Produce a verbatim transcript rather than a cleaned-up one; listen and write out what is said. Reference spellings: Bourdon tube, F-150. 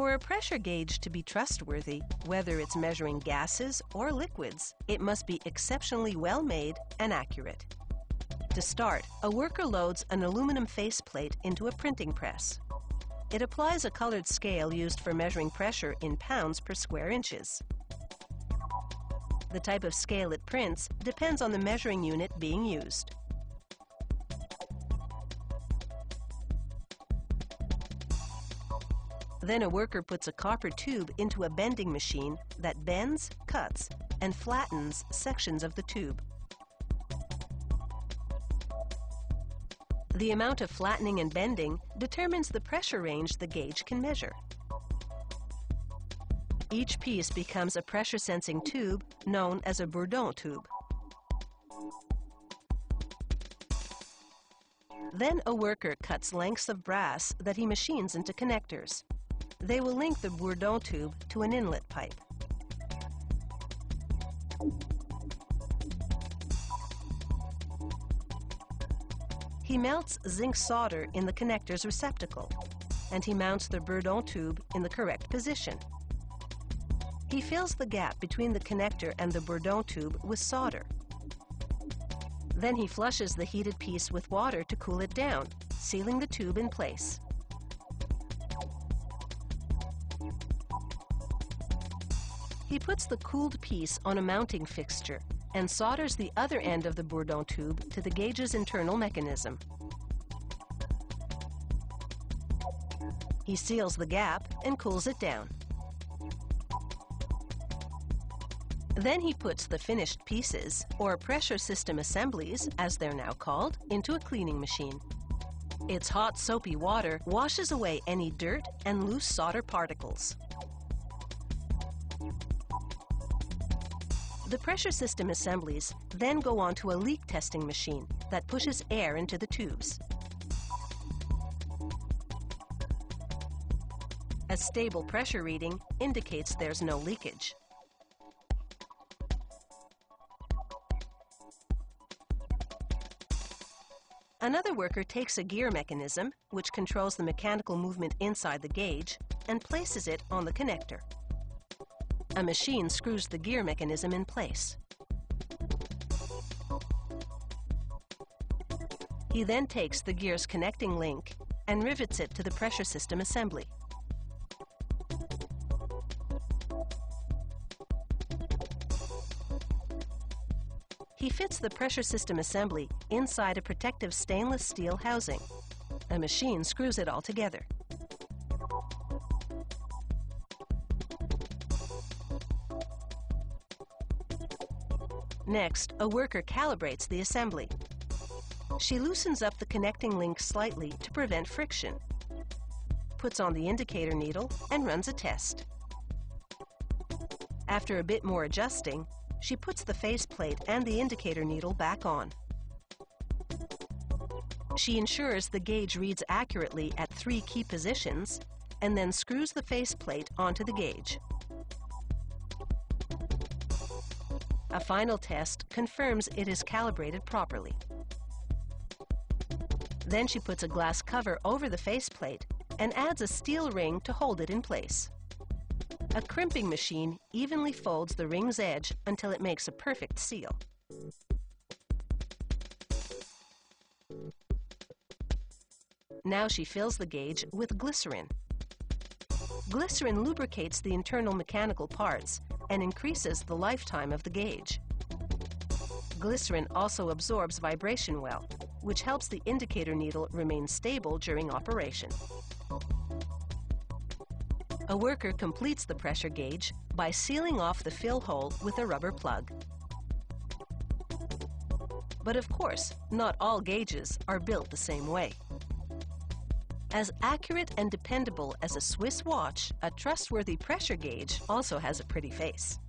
For a pressure gauge to be trustworthy, whether it's measuring gases or liquids, it must be exceptionally well made and accurate. To start, a worker loads an aluminum faceplate into a printing press. It applies a colored scale used for measuring pressure in pounds per square inches. The type of scale it prints depends on the measuring unit being used. Then a worker puts a copper tube into a bending machine that bends, cuts, and flattens sections of the tube. The amount of flattening and bending determines the pressure range the gauge can measure. Each piece becomes a pressure-sensing tube known as a Bourdon tube. Then a worker cuts lengths of brass that he machines into connectors. They will link the Bourdon tube to an inlet pipe. He melts zinc solder in the connector's receptacle, and he mounts the Bourdon tube in the correct position. He fills the gap between the connector and the Bourdon tube with solder. Then he flushes the heated piece with water to cool it down, sealing the tube in place. He puts the cooled piece on a mounting fixture and solders the other end of the Bourdon tube to the gauge's internal mechanism. He seals the gap and cools it down. Then he puts the finished pieces, or pressure system assemblies, as they're now called, into a cleaning machine. Its hot, soapy water washes away any dirt and loose solder particles. The pressure system assemblies then go onto a leak testing machine that pushes air into the tubes. A stable pressure reading indicates there's no leakage. Another worker takes a gear mechanism, which controls the mechanical movement inside the gauge, and places it on the connector. A machine screws the gear mechanism in place. He then takes the gear's connecting link and rivets it to the pressure system assembly. He fits the pressure system assembly inside a protective stainless steel housing. A machine screws it all together. Next, a worker calibrates the assembly. She loosens up the connecting link slightly to prevent friction, puts on the indicator needle, and runs a test. After a bit more adjusting, she puts the faceplate and the indicator needle back on. She ensures the gauge reads accurately at three key positions, and then screws the faceplate onto the gauge. A final test confirms it is calibrated properly. Then she puts a glass cover over the faceplate and adds a steel ring to hold it in place. A crimping machine evenly folds the ring's edge until it makes a perfect seal. Now she fills the gauge with glycerin. Glycerin lubricates the internal mechanical parts and increases the lifetime of the gauge. Glycerin also absorbs vibration well, which helps the indicator needle remain stable during operation. A worker completes the pressure gauge by sealing off the fill hole with a rubber plug. But of course, not all gauges are built the same way. As accurate and dependable as a Swiss watch, a trustworthy pressure gauge also has a pretty face.